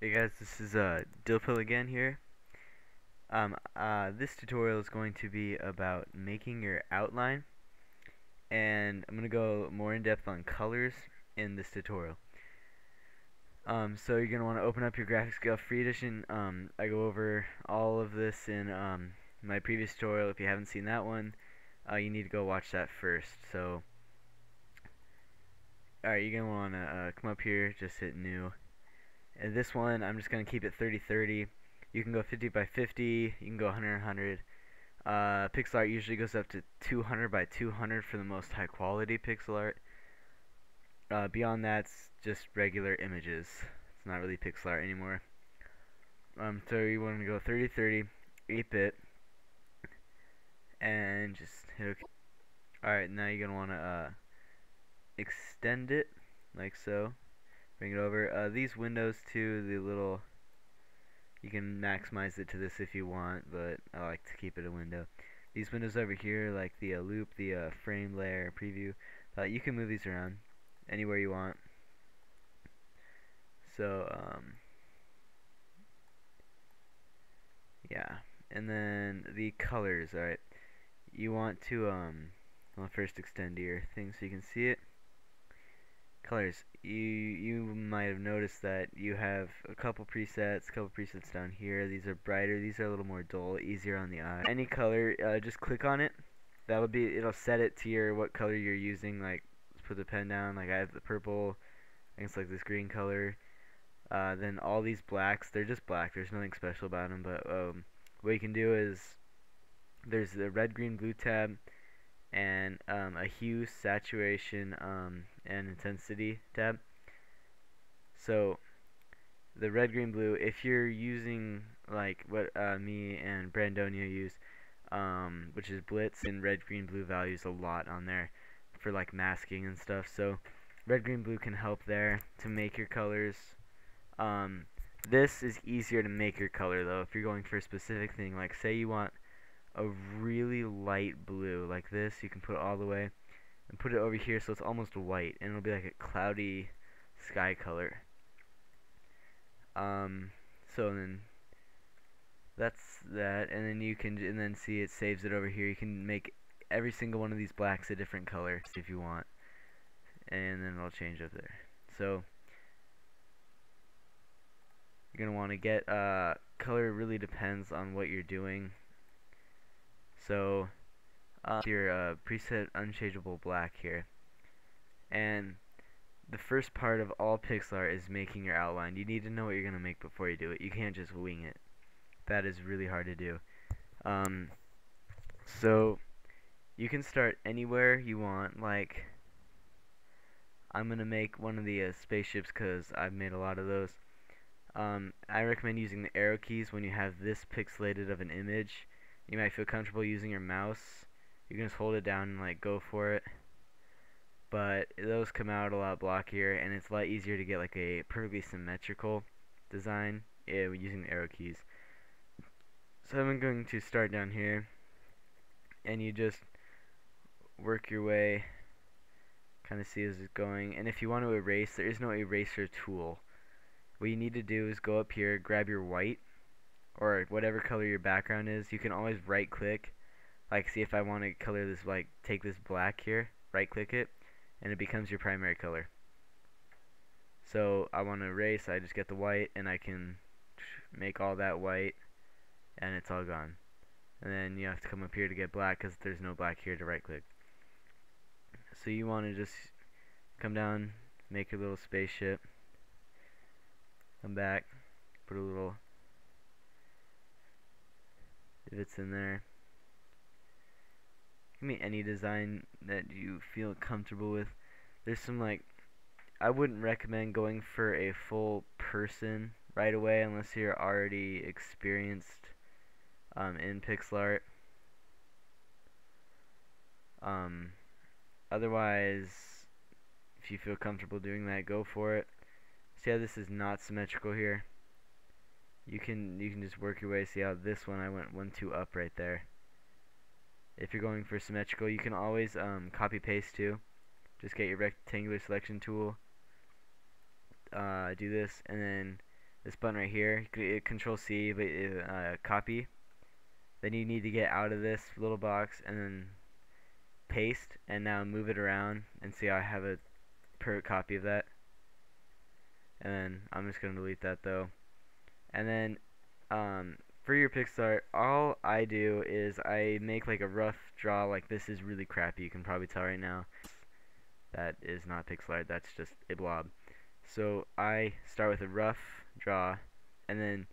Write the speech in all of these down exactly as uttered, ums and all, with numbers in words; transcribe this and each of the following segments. Hey guys, this is uh, Dilpill again here. Um, uh, this tutorial is going to be about making your outline, and I'm going to go more in depth on colors in this tutorial. Um, so you're going to want to open up your Graphics Gale Free Edition. Um, I go over all of this in um, my previous tutorial. If you haven't seen that one, uh, you need to go watch that first. So, alright, you're going to want to uh, come up here, just hit new. And this one, I'm just going to keep it thirty thirty. You can go fifty by fifty. You can go one hundred by one hundred. Uh, pixel art usually goes up to two hundred by two hundred for the most high quality pixel art. Uh, beyond that's just regular images. It's not really pixel art anymore. Um, so you want to go thirty thirty, eight bit, and just hit OK. Alright, now you're going to want to uh, extend it like so. Bring it over. Uh, these windows too, the little, you can maximize it to this if you want, but I like to keep it a window. These windows over here, like the uh, loop, the uh, frame layer, preview, uh, you can move these around anywhere you want. So, um, yeah, and then the colors. Alright, you want to um, well, first extend your thing so you can see it. Colors. You you might have noticed that you have a couple presets, couple presets down here. These are brighter. These are a little more dull, easier on the eye. Any color, uh, just click on it. That would be. It'll set it to your what color you're using. Like, put the pen down. Like I have the purple. I guess like this green color. Uh, then all these blacks. They're just black. There's nothing special about them. But um, what you can do is there's the red, green, blue tab. And um, a hue, saturation, um, and intensity tab. So the red, green, blue, if you're using like what uh, me and Brandonia use, um, which is Blitz, and red, green, blue values a lot on there for like masking and stuff. So red, green, blue can help there to make your colors. Um, this is easier to make your color though if you're going for a specific thing. Like say you want a really light blue like this, you can put it all the way and put it over here so it's almost white, and it'll be like a cloudy sky color. Um, so then that's that, and then you can and then see it saves it over here. You can make every single one of these blacks a different color if you want, and then it'll change up there. So you're gonna want to get uh, color really depends on what you're doing. So uh, your uh, preset unchangeable black here, and the first part of all pixel art is making your outline. You need to know what you're gonna make before you do it. You can't just wing it. That is really hard to do. Um, so you can start anywhere you want. Like I'm gonna make one of the uh, spaceships because I've made a lot of those. Um, I recommend using the arrow keys when you have this pixelated of an image. You might feel comfortable using your mouse. You can just hold it down and like go for it. But those come out a lot blockier, and it's a lot easier to get like a perfectly symmetrical design yeah, using the arrow keys. So I'm going to start down here, and you just work your way, kind of see as it's going. And if you want to erase, there is no eraser tool. What you need to do is go up here, grab your white, or whatever color your background is. You can always right click, like see if I want to color this, like take this black here, right click it, and it becomes your primary color. So I want to erase, I just get the white, and I can make all that white, and it's all gone. And then you have to come up here to get black because there's no black here to right click. So you want to just come down, make a little spaceship, come back, put a little, if it's in there. Give me any design that you feel comfortable with. There's some like, I wouldn't recommend going for a full person right away unless you're already experienced um, in pixel art. Um, otherwise, if you feel comfortable doing that, go for it. See how this is not symmetrical here? You can you can just work your way. See how this one, I went one two up right there. If you're going for symmetrical, you can always um, copy paste too. Just get your rectangular selection tool. Uh, do this, and then this button right here, Control C, but uh, copy. Then you need to get out of this little box and then paste, and now move it around and see how I have a per copy of that. And then I'm just going to delete that though. And then um, for your pixel art, all I do is I make like a rough draw. Like this is really crappy. You can probably tell right now. That is not pixel art. That's just a blob. So I start with a rough draw, and then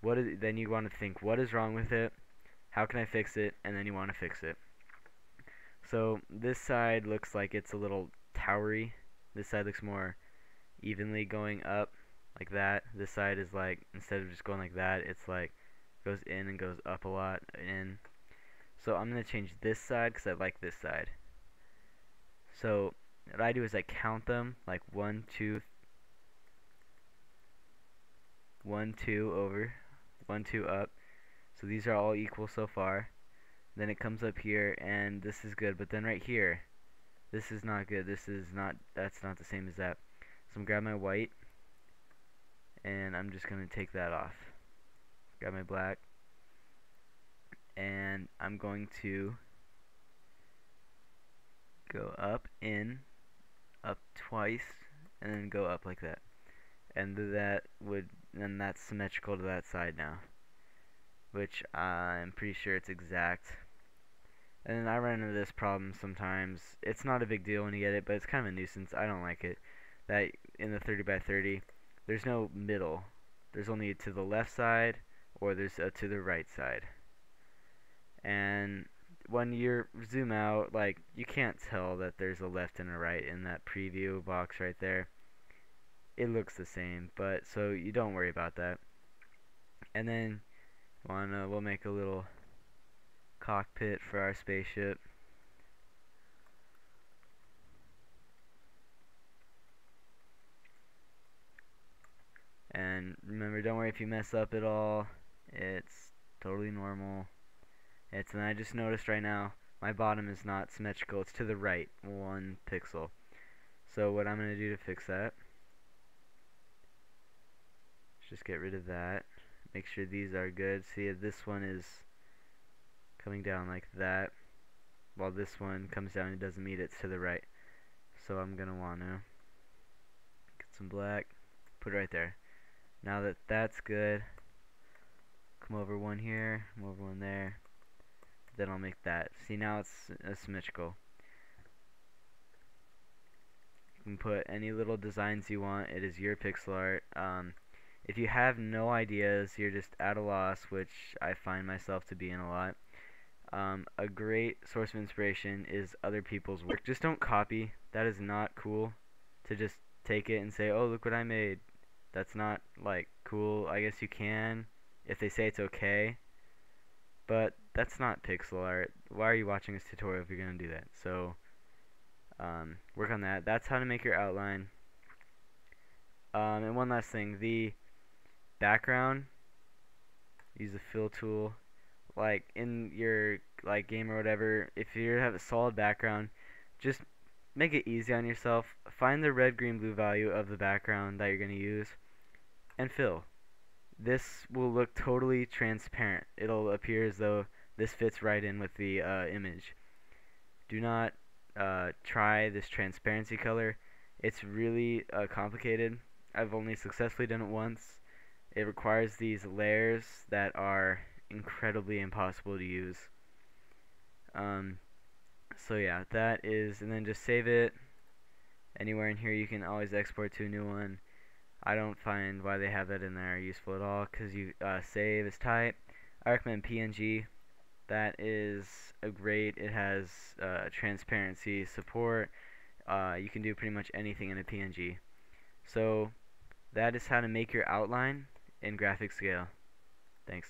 what? Is, then you want to think, what is wrong with it? How can I fix it? And then you want to fix it. So this side looks like it's a little towery. This side looks more evenly going up like that. This side is like, instead of just going like that, it's like goes in and goes up a lot in. So I'm gonna change this side because I like this side. So what I do is I count them like one, two, one, two over, one, two up. So these are all equal so far. Then it comes up here, and this is good. But then right here, this is not good. This is not. That's not the same as that. So I'm gonna grab my white, and I'm just gonna take that off. Grab my black, and I'm going to go up, in, up twice, and then go up like that. And that would, and that's symmetrical to that side now, which uh, I'm pretty sure it's exact. And then I run into this problem sometimes. It's not a big deal when you get it, but it's kind of a nuisance. I don't like it. That in the thirty by thirty, there's no middle. There's only a to the left side, or there's a to the right side. And when you zoom out, like, you can't tell that there's a left and a right in that preview box right there. It looks the same, but so you don't worry about that. And then wanna, we'll make a little cockpit for our spaceship. And remember, don't worry if you mess up at all. It's totally normal. It's, and I just noticed right now my bottom is not symmetrical. It's to the right one pixel. So what I'm going to do to fix that is just get rid of that. Make sure these are good. See, this one is coming down like that, while this one comes down and doesn't meet, it's to the right. So I'm going to want to get some black, put it right there. Now that that's good, come over one here, come over one there. Then I'll make that. See, now it's uh, symmetrical. You can put any little designs you want. It is your pixel art. Um, if you have no ideas, you're just at a loss, which I find myself to be in a lot. Um, a great source of inspiration is other people's work. Just don't copy. That is not cool to just take it and say, oh, look what I made. That's not, like, cool. I guess you can if they say it's okay. But that's not pixel art. Why are you watching this tutorial if you're going to do that? So um, work on that. That's how to make your outline. Um, and one last thing, the background, use the fill tool. Like in your like game or whatever, if you have a solid background, just make it easy on yourself. Find the red, green, blue value of the background that you're going to use and fill. This will look totally transparent. It'll appear as though this fits right in with the uh, image. Do not uh, try this transparency color. It's really uh, complicated. I've only successfully done it once. It requires these layers that are incredibly impossible to use. Um, so yeah, that is, and then just save it. Anywhere in here you can always export to a new one. I don't find why they have that in there useful at all, because you uh, save as type. I recommend P N G. That is a great. It has uh, transparency support. Uh, you can do pretty much anything in a P N G. So that is how to make your outline in Graphics Gale. Thanks.